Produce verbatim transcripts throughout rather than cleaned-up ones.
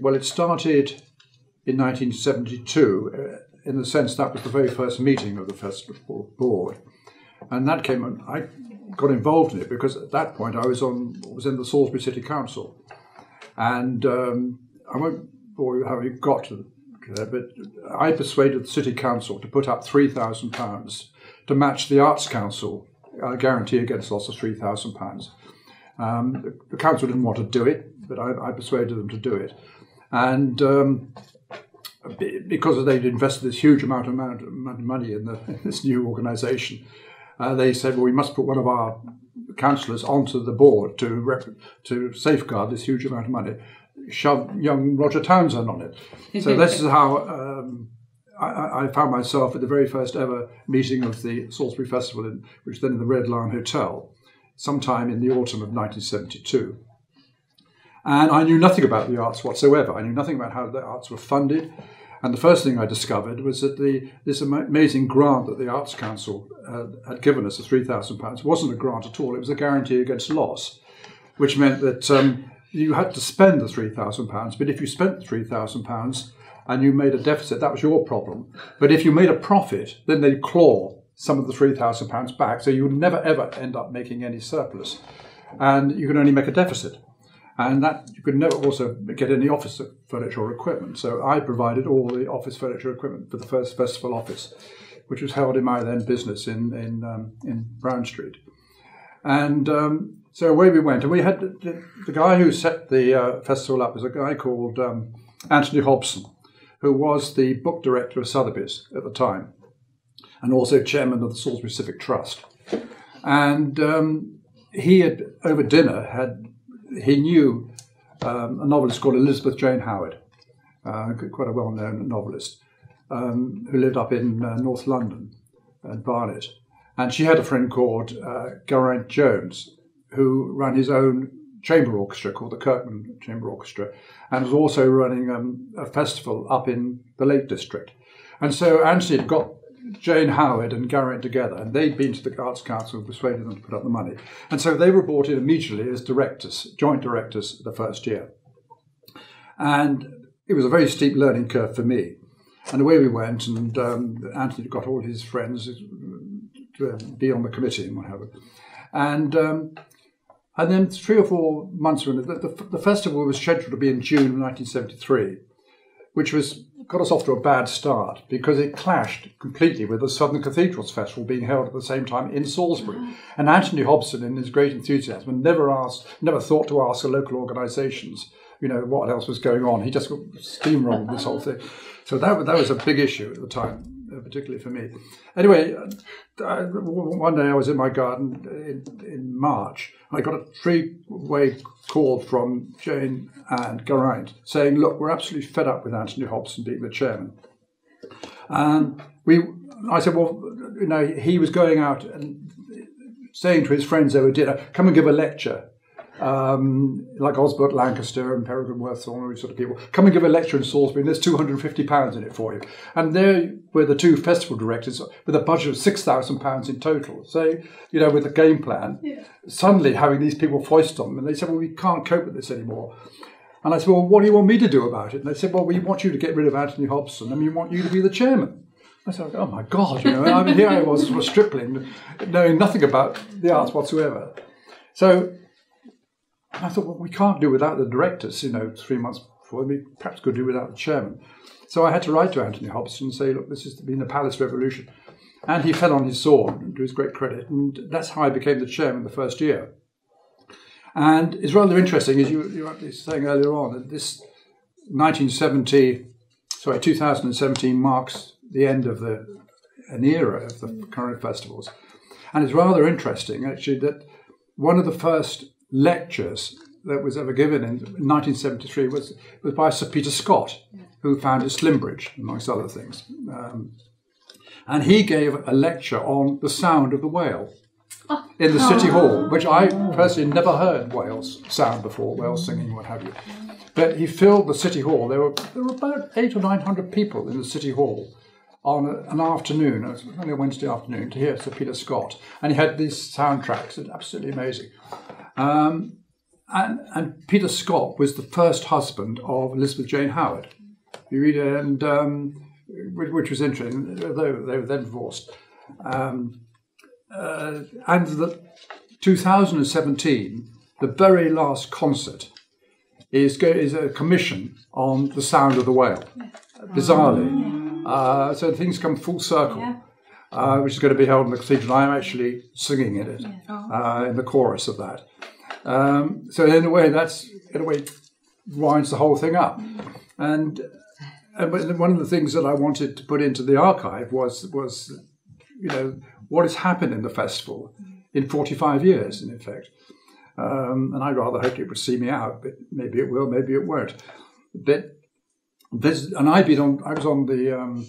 Well, it started in nineteen seventy-two, in the sense that was the very first meeting of the Festival Board. And that came, and I got involved in it because at that point I was on was in the Salisbury City Council. And um, I won't bore you how you got to there, but I persuaded the City Council to put up three thousand pounds to match the Arts Council uh, guarantee against loss of three thousand pounds. Um, the, the council didn't want to do it, but I, I persuaded them to do it. And um, because they'd invested this huge amount of money in, the, in this new organisation, uh, they said, well, we must put one of our councillors onto the board to, rep to safeguard this huge amount of money. Shoved young Roger Townsend on it. So this is how um, I, I found myself at the very first ever meeting of the Salisbury Festival, in, which was then in the Red Lion Hotel, sometime in the autumn of nineteen seventy-two. And I knew nothing about the arts whatsoever. I knew nothing about how the arts were funded. And the first thing I discovered was that the, this amazing grant that the Arts Council uh, had given us, the three thousand pounds, wasn't a grant at all. It was a guarantee against loss, which meant that um, you had to spend the three thousand pounds, but if you spent the three thousand pounds and you made a deficit, that was your problem. But if you made a profit, then they'd claw some of the three thousand pounds back, so you would never, ever end up making any surplus. And you could only make a deficit. And that you could never also get any office furniture or equipment. So I provided all the office furniture equipment for the first festival office, which was held in my then business in, in, um, in Brown Street. And um, so away we went. And we had the, the guy who set the uh, festival up was a guy called um, Anthony Hobson, who was the book director of Sotheby's at the time, and also chairman of the Salisbury Civic Trust. And um, he had, over dinner, had... He knew um, a novelist called Elizabeth Jane Howard, uh, quite a well-known novelist, um, who lived up in uh, North London, at Barnet. And she had a friend called uh, Geraint Jones, who ran his own chamber orchestra called the Kirkman Chamber Orchestra, and was also running um, a festival up in the Lake District. And so Anthony had got Jane Howard and Geraint together, and they'd been to the Arts Council and persuaded them to put up the money. And so they were brought in immediately as directors, joint directors the first year. And it was a very steep learning curve for me. And away we went, and um, Anthony got all his friends to be on the committee and what have you. And, um, and then three or four months ago, the, the, the festival was scheduled to be in June of nineteen seventy-three, which was got us off to a bad start because it clashed completely with the Southern Cathedrals Festival being held at the same time in Salisbury. And Anthony Hobson, in his great enthusiasm, never asked, never thought to ask the local organisations, you know, what else was going on. He just got steamrolled this whole thing. So that, that was a big issue at the time, particularly for me. Anyway, I, one day I was in my garden in, in March, and I got a three-way call from Jane and Geraint saying, look, we're absolutely fed up with Anthony Hobson being the chairman. And we, I said, well, you know, he was going out and saying to his friends over dinner, come and give a lecture, um, like Osbert Lancaster and Peregrine Worth, all these sort of people. Come and give a lecture in Salisbury, and there's two hundred and fifty pounds in it for you. And there were the two festival directors with a budget of six thousand pounds in total. So, you know, with the game plan, yeah. Suddenly having these people foist on them, and they said, well, we can't cope with this anymore. And I said, well, what do you want me to do about it? And they said, well, we want you to get rid of Anthony Hobson, and we want you to be the chairman. I said, oh, my God, you know, I mean, here I was sort of stripling, knowing nothing about the arts whatsoever. So I thought, well, we can't do without the directors, you know, three months before. We perhaps could do without the chairman. So I had to write to Anthony Hobson and say, look, this has been the Palace Revolution. And he fell on his sword, to his great credit, and that's how I became the chairman the first year. And it's rather interesting, as you, you were saying earlier on, that this nineteen seventy, sorry, twenty seventeen marks the end of the, an era of the current festivals. And it's rather interesting, actually, that one of the first lectures that was ever given in nineteen seventy-three was, was by Sir Peter Scott, who founded Slimbridge, amongst other things. Um, and he gave a lecture on the sound of the whale in the City Hall, which I personally never heard Wales sound before, Wales singing, what have you. But he filled the City Hall. There were, there were about eight or nine hundred people in the City Hall on a, an afternoon, it was only a Wednesday afternoon, to hear Sir Peter Scott. And he had these soundtracks, absolutely amazing. Um, And, and Peter Scott was the first husband of Elizabeth Jane Howard. You read it, and um, which was interesting, though they were then divorced. Um, uh, and the two thousand seventeen, the very last concert is go, is a commission on the Sound of the Whale, bizarrely. Uh, so things come full circle. Yeah. Uh, which is going to be held in the cathedral. I'm actually singing in it, uh, in the chorus of that. Um, so in a way, that's in a way winds the whole thing up. And, and one of the things that I wanted to put into the archive was was you know what has happened in the festival in forty-five years, in effect. Um, and I rather hoped it would see me out, but maybe it will, maybe it won't. But this, and I've been on. I was on the. Um,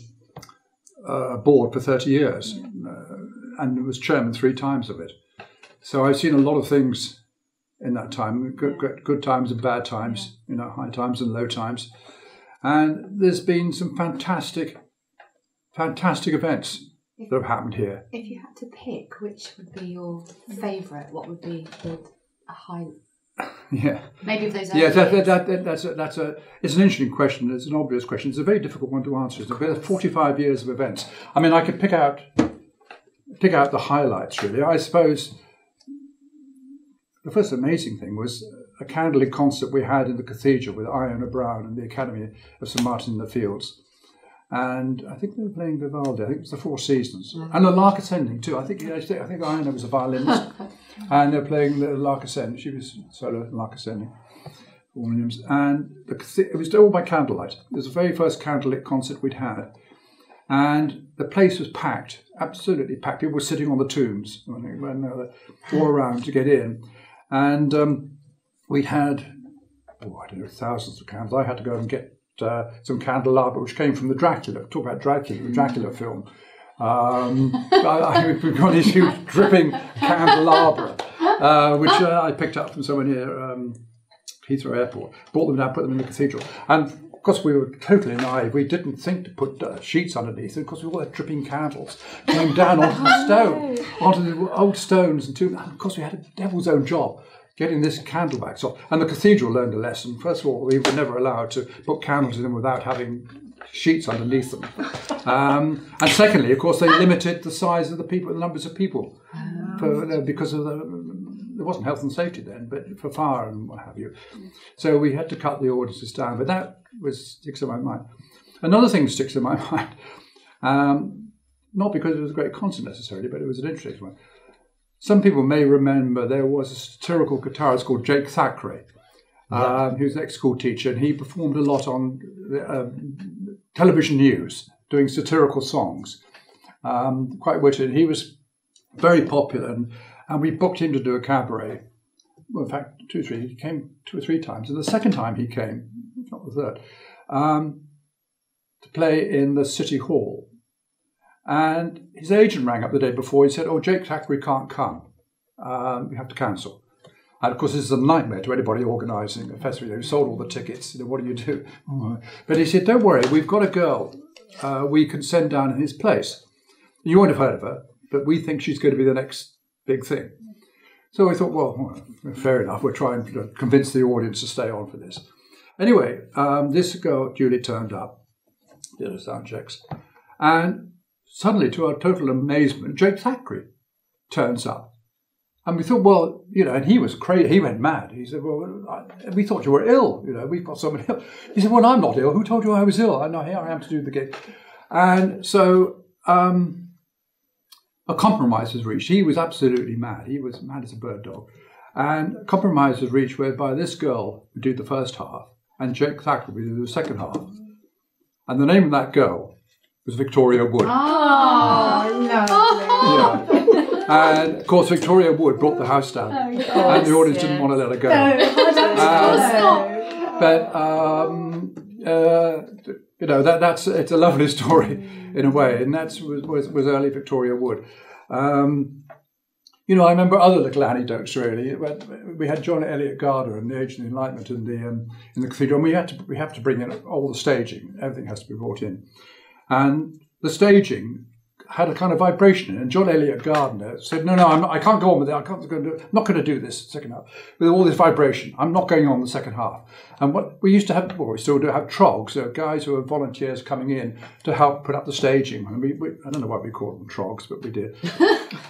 Uh, board for thirty years, uh, and was chairman three times of it. So I've seen a lot of things in that time, good, good, good times and bad times, you know, high times and low times. And there's been some fantastic, fantastic events if, that have happened here. If you had to pick, which would be your favourite? What would be the a high? Yeah. Maybe of those. Yeah, that, that, that, that, that's a, that's a. It's an interesting question. It's an obvious question. It's a very difficult one to answer. It's forty-five years of events. I mean, I could pick out, pick out the highlights. Really, I suppose. The first amazing thing was a candlelit concert we had in the cathedral with Iona Brown and the Academy of St Martin in the Fields, and I think they were playing Vivaldi. I think it was the Four Seasons, mm-hmm. and the Lark Ascending too. I think I think Iona was a violinist. And they're playing the Lark Ascending. She was solo Lark Ascending, Williams, and the, it was all by candlelight. It was the very first candlelit concert we'd had, and the place was packed, absolutely packed. People were sitting on the tombs, all around to get in, and um, we'd had oh, I don't know, thousands of candles. I had to go and get uh, some candelabra, which came from the Dracula. Talk about Dracula, the Dracula film. Um, I, I, we've got these huge dripping candelabra, uh, which uh, I picked up from someone here, um, Heathrow Airport. Bought them down, put them in the cathedral, and of course we were totally naive. We didn't think to put uh, sheets underneath, and of course all the dripping candles came down onto the stone, onto the old stones, and, two, and of course we had a devil's own job getting this candle wax off. And the cathedral learned a lesson. First of all, we were never allowed to put candles in them without having sheets underneath them. Um, and secondly, of course, they limited the size of the people, the numbers of people, oh. for, uh, because of the there wasn't health and safety then, but for fire and what have you. So we had to cut the audiences down. But that was sticks in my mind. Another thing that sticks in my mind, um, not because it was a great concert necessarily, but it was an interesting one. Some people may remember there was a satirical guitarist called Jake Thackeray, um, yeah. who was an ex-school teacher, and he performed a lot on uh, television news, doing satirical songs, um, quite witty. And he was very popular, and, and we booked him to do a cabaret. Well, in fact, two or three. He came two or three times, and the second time he came, not the third, um, to play in the City Hall. And his agent rang up the day before and said, "Oh, Jake Thackeray can't come. Um, we have to cancel." And of course, this is a nightmare to anybody organising a festival. They sold all the tickets. You know, what do you do? Mm. But he said, "Don't worry, we've got a girl uh, we can send down in his place. You won't have heard of her, but we think she's going to be the next big thing." So I thought, well, well fair enough. We're trying to convince the audience to stay on for this. Anyway, um, this girl duly turned up, did her sound checks, and suddenly, to our total amazement, Jake Thackeray turns up. And we thought, well, you know, and he was crazy. He went mad. He said, well, I, we thought you were ill. You know, we've got somebody ill. He said, well, I'm not ill. Who told you I was ill? I know, here I am to do the gig. And so um, a compromise was reached. He was absolutely mad. He was mad as a bird dog. And a compromise was reached whereby this girl would do the first half and Jake Thackeray would do the second half. And the name of that girl was Victoria Wood. Oh, lovely. Yeah. And of course, Victoria Wood brought the house down, oh, yes, and the audience yes. didn't want to let her go. No, um, but um, uh, you know, that that's it's a lovely story in a way, and that was, was was early Victoria Wood. Um, you know, I remember other little anecdotes really. We had John Eliot Gardiner in the Age of the Enlightenment in the um, in the cathedral, and we had to we have to bring in all the staging. Everything has to be brought in. And the staging had a kind of vibration in it. And John Eliot Gardiner said, no, no, I'm not, I can't go on with it. I can't, I'm not going to do this second half. With all this vibration, I'm not going on the second half. And what we used to have, well, we still do have trogs, so guys who are volunteers coming in to help put up the staging. And we, we, I don't know why we call them trogs, but we did.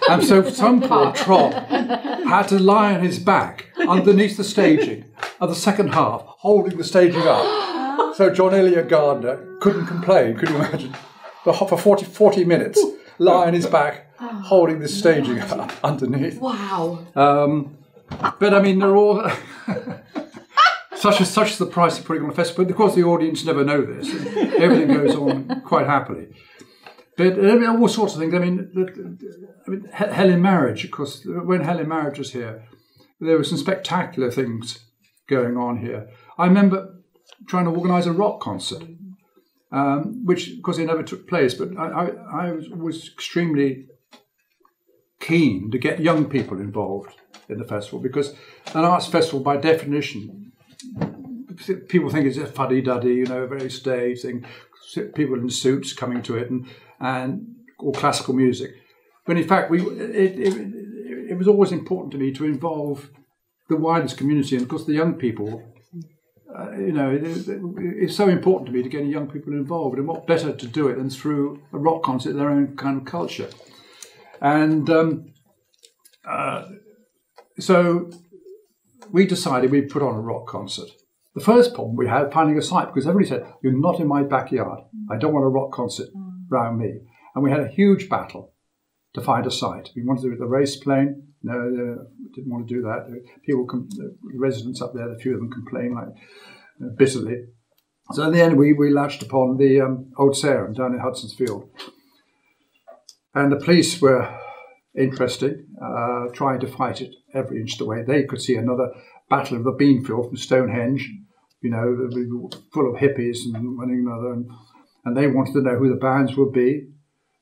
And so some poor trog had to lie on his back underneath the staging of the second half, holding the staging up. So John Eliot Gardiner couldn't complain, could you imagine? For forty, forty minutes, lying on his back, oh, holding this staging up underneath. Wow. Um, but I mean, they're all such is such is the price of putting on a festival. But of course, the audience never know this. Everything goes on quite happily. But I mean, all sorts of things. I mean, the, I mean, Helen Marriage. Of course, when Helen Marriage was here, there were some spectacular things going on here. I remember trying to organise a rock concert. Um, which, of course, it never took place, but I, I, I was, was extremely keen to get young people involved in the festival, because an arts festival, by definition, people think it's a fuddy-duddy, you know, very stage thing, people in suits coming to it, and, and or classical music. But in fact, we it, it, it was always important to me to involve the widest community, and of course the young people. Uh, you know, it, it, it's so important to me to get young people involved, and what better to do it than through a rock concert, their own kind of culture. And um, uh, so we decided we'd put on a rock concert. The first problem we had finding a site, because everybody said, "You're not in my backyard. I don't want a rock concert round me." And we had a huge battle to find a site. We wanted to do it at the race plane. No, uh, didn't want to do that. People, the residents up there, a few of them complained like uh, bitterly. So in the end, we, we latched upon the um, Old Sarum down in Hudson's Field. And the police were interested, uh, trying to fight it every inch of the way. They could see another Battle of the Beanfield from Stonehenge, you know, full of hippies and one another. And, and they wanted to know who the bands would be.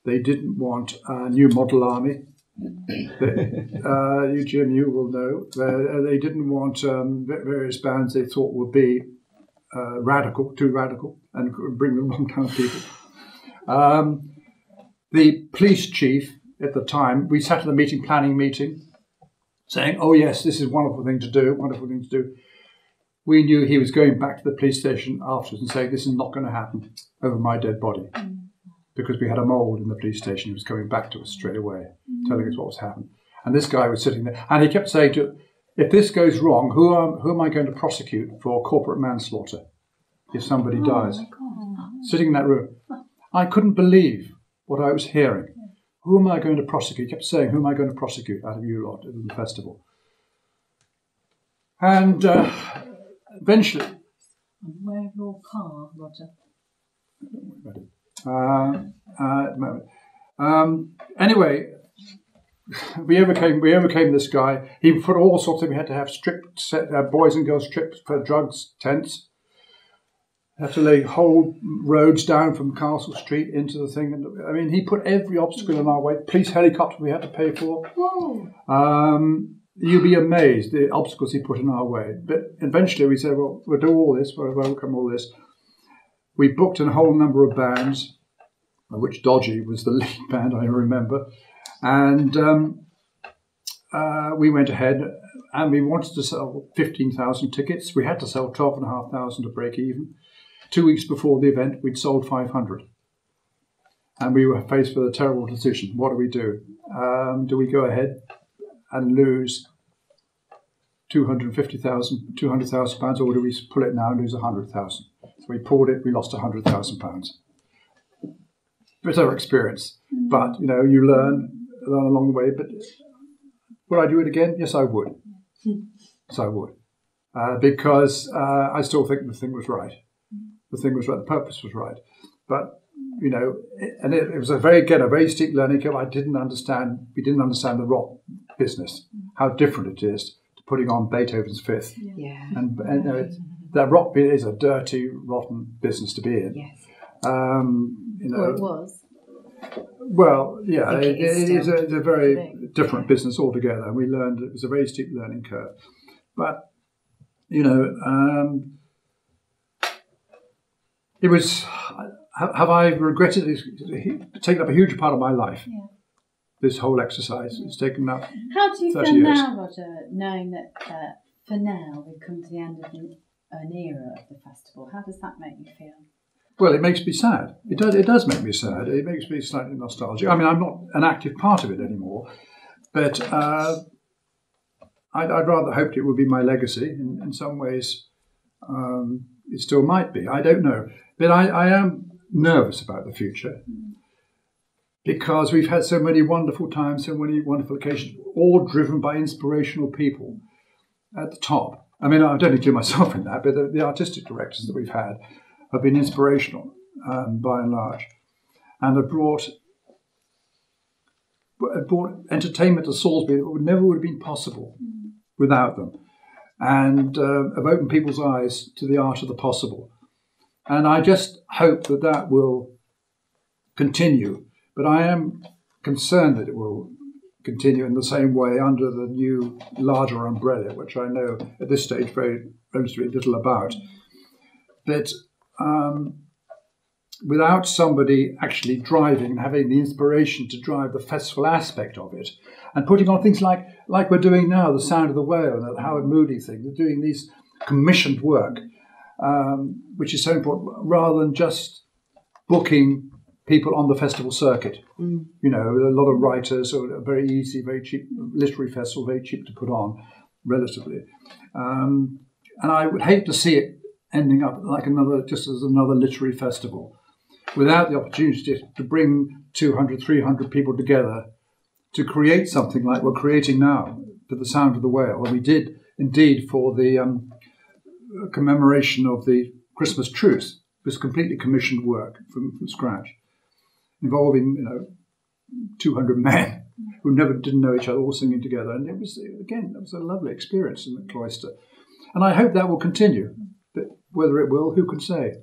They didn't want a New Model Army. uh, you, Jim, you will know. Uh, they didn't want um, various bands they thought would be uh, radical, too radical, and bring the wrong kind of people. Um, the police chief at the time, we sat in a meeting, planning meeting, saying, "Oh yes, this is a wonderful thing to do, wonderful thing to do." We knew he was going back to the police station afterwards and saying, "This is not going to happen over my dead body." Because we had a mould in the police station who was coming back to us straight away, mm-hmm. telling us what was happening. And this guy was sitting there, and he kept saying to us, if this goes wrong, who am, who am I going to prosecute for corporate manslaughter if somebody oh, dies? Sitting in that room. I couldn't believe what I was hearing. Who am I going to prosecute? He kept saying, who am I going to prosecute out of you lot at the festival? And uh, eventually... And where's your car, Roger? I don't worry about it. Uh, uh, um, anyway, we overcame we overcame this guy. He put all sorts of. We had to have stripped set, uh, boys and girls trips for drugs tents. Had to lay whole roads down from Castle Street into the thing. And I mean, he put every obstacle in our way. Police helicopter we had to pay for. Whoa. Um, you'd be amazed the obstacles he put in our way. But eventually we said, well, we'll do all this. We'll welcome all this. We booked a whole number of bands, of which Dodgy was the lead band, I remember. And um, uh, we went ahead and we wanted to sell fifteen thousand tickets. We had to sell twelve thousand five hundred to break even. Two weeks before the event, we'd sold five hundred. And we were faced with a terrible decision. What do we do? Um, do we go ahead and lose two hundred fifty thousand pounds, two hundred thousand pounds, or do we pull it now and lose one hundred thousand pounds? We pulled it, we lost one hundred thousand pounds. Bitter experience, but you know, you learn, learn along the way. But would I do it again? Yes, I would. Yes, I would. Uh, because uh, I still think the thing was right. The thing was right, the purpose was right. But, you know, it, and it, it was a very, again, a very steep learning curve. I didn't understand, we didn't understand the rock business, how different it is to putting on Beethoven's Fifth. Yeah. And, and you know, it's, that rock bit is a dirty, rotten business to be in. Yes. Um, you know, well, it was. Well, yeah, it, it is, it is a, it's a very big. different yeah. business altogether. And we learned it was a very steep learning curve. But, you know, um, it was, have I regretted it? It's taken up a huge part of my life. Yeah. This whole exercise. It's taken up thirty years. How do you feel now, Roger, knowing that uh, for now we've come to the end of an, an era of the festival? How does that make you feel? Well, it makes me sad. It does. It does make me sad. It makes me slightly nostalgic. I mean, I'm not an active part of it anymore, but uh, I'd, I'd rather hoped it would be my legacy. In, in some ways, um, it still might be. I don't know, but I, I am nervous about the future. Mm. Because we've had so many wonderful times, so many wonderful occasions, all driven by inspirational people at the top. I mean, I don't include myself in that, but the, the artistic directors that we've had have been inspirational, um, by and large, and have brought, brought entertainment to Salisbury that would never would have been possible mm. without them, and uh, have opened people's eyes to the art of the possible. And I just hope that that will continue. But I am concerned that it will continue in the same way under the new larger umbrella, which I know at this stage very relatively little about. But um, without somebody actually driving, having the inspiration to drive the festival aspect of it, and putting on things like, like we're doing now, the Sound of the Whale, the Howard Moody thing, they're doing these commissioned work, um, which is so important, rather than just booking people on the festival circuit. Mm. You know, a lot of writers, are very easy, very cheap, literary festival, very cheap to put on, relatively. Um, and I would hate to see it ending up like another, just as another literary festival, without the opportunity to, to bring two hundred, three hundred people together to create something like we're creating now for the Sound of the Whale. And we did indeed for the um, commemoration of the Christmas truce. It was completely commissioned work from, from scratch, involving, you know, two hundred men who never didn't know each other, all singing together. And it was, again, it was a lovely experience in the cloister. And I hope that will continue. But whether it will, who can say?